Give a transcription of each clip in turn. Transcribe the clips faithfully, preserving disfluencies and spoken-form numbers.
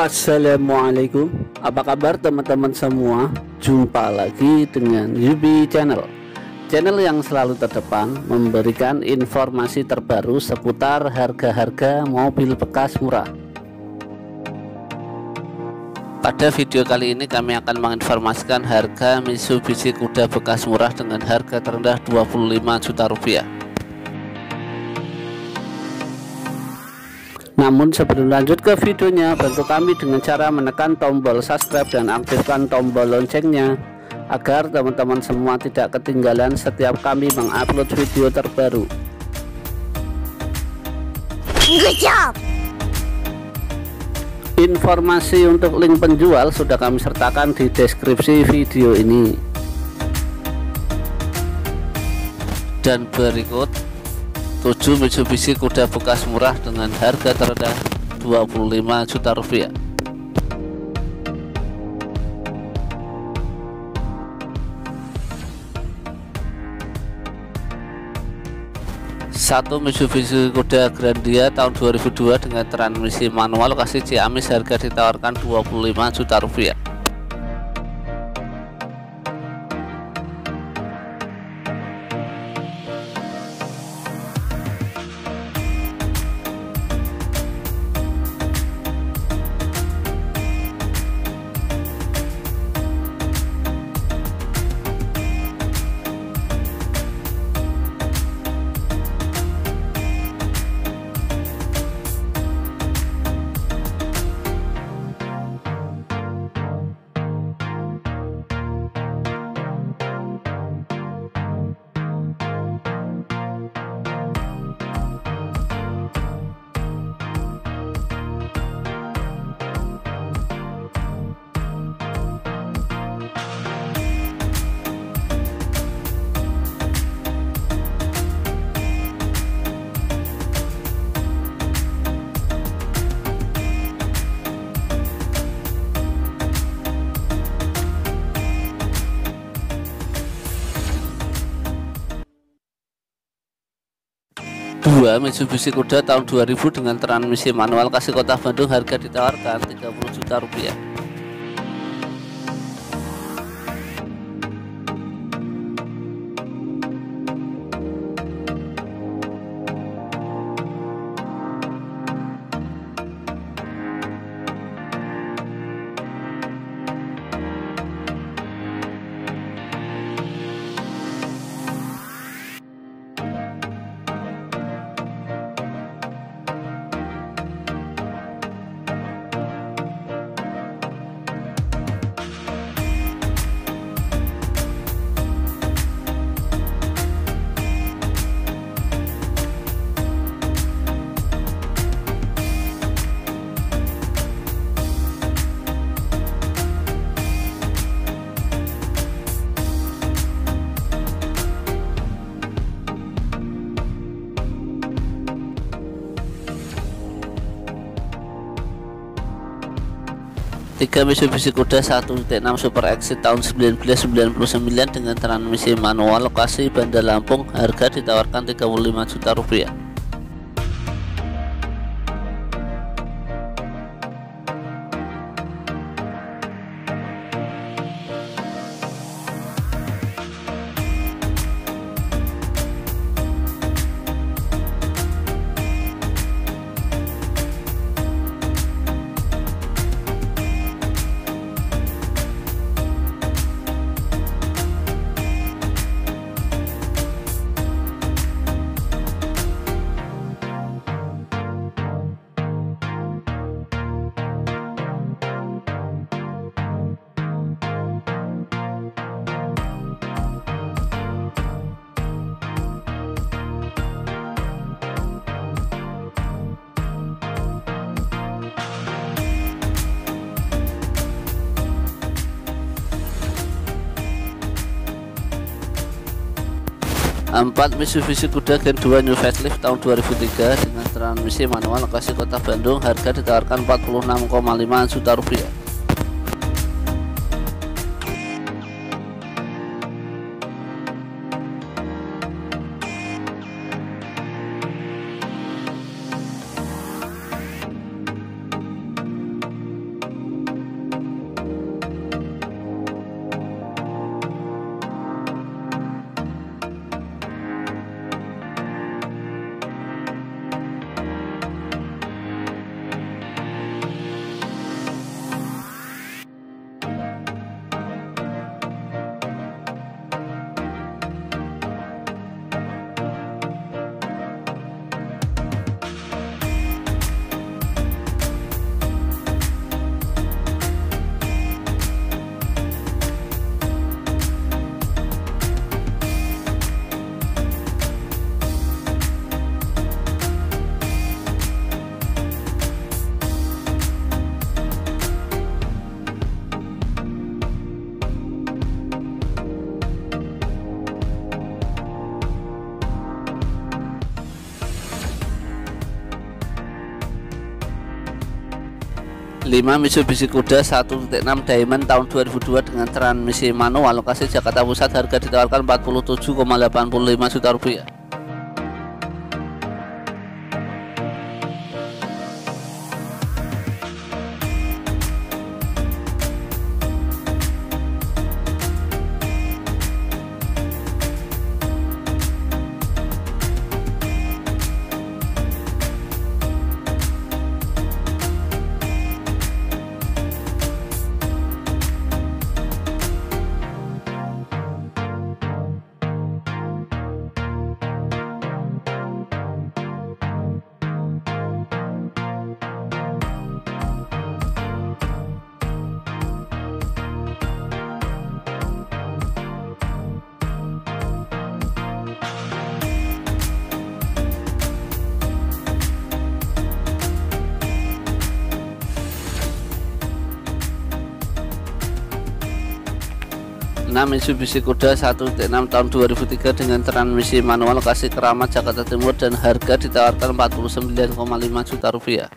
Assalamualaikum, apa kabar teman-teman semua? Jumpa lagi dengan Yubi channel channel yang selalu terdepan memberikan informasi terbaru seputar harga-harga mobil bekas murah. Pada video kali ini kami akan menginformasikan harga Mitsubishi Kuda bekas murah dengan harga terendah dua puluh lima juta rupiah. Namun sebelum lanjut ke videonya, bantu kami dengan cara menekan tombol subscribe dan aktifkan tombol loncengnya agar teman-teman semua tidak ketinggalan setiap kami mengupload video terbaru. Good job. Informasi untuk link penjual sudah kami sertakan di deskripsi video ini. Dan berikut tujuh Mitsubishi Kuda bekas murah dengan harga terendah dua puluh lima juta rupiah. Satu Mitsubishi Kuda Grandia tahun dua ribu dua dengan transmisi manual lokasi Ciamis, harga ditawarkan dua puluh lima juta rupiah. Dua Mitsubishi Kuda tahun dua ribu dengan transmisi manual kasih kota Bandung, harga ditawarkan tiga puluh juta rupiah. Tiga Mitsubishi Kuda satu titik enam Super Exit tahun seribu sembilan ratus sembilan puluh sembilan dengan transmisi manual lokasi Bandar Lampung, harga ditawarkan tiga puluh lima juta rupiah. Empat Mitsubishi Kuda Gen dua New Facelift tahun dua ribu tiga dengan transmisi manual lokasi kota Bandung, harga ditawarkan empat puluh enam koma lima juta rupiah. lima Mitsubishi Kuda satu titik enam Diamond tahun dua ribu dua dengan transmisi manual, lokasi Jakarta Pusat, harga ditawarkan empat puluh tujuh koma delapan lima juta rupiah. enam Mitsubishi Kuda satu titik enam tahun dua ribu tiga dengan transmisi manual, lokasi Keramat, Jakarta Timur, dan harga ditawarkan empat puluh sembilan koma lima juta rupiah.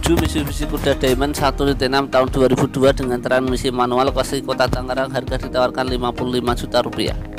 tujuh Mitsubishi Kuda Diamond satu titik enam tahun dua ribu dua dengan transmisi manual, lokasi Kota Tangerang, harga ditawarkan lima puluh lima juta rupiah.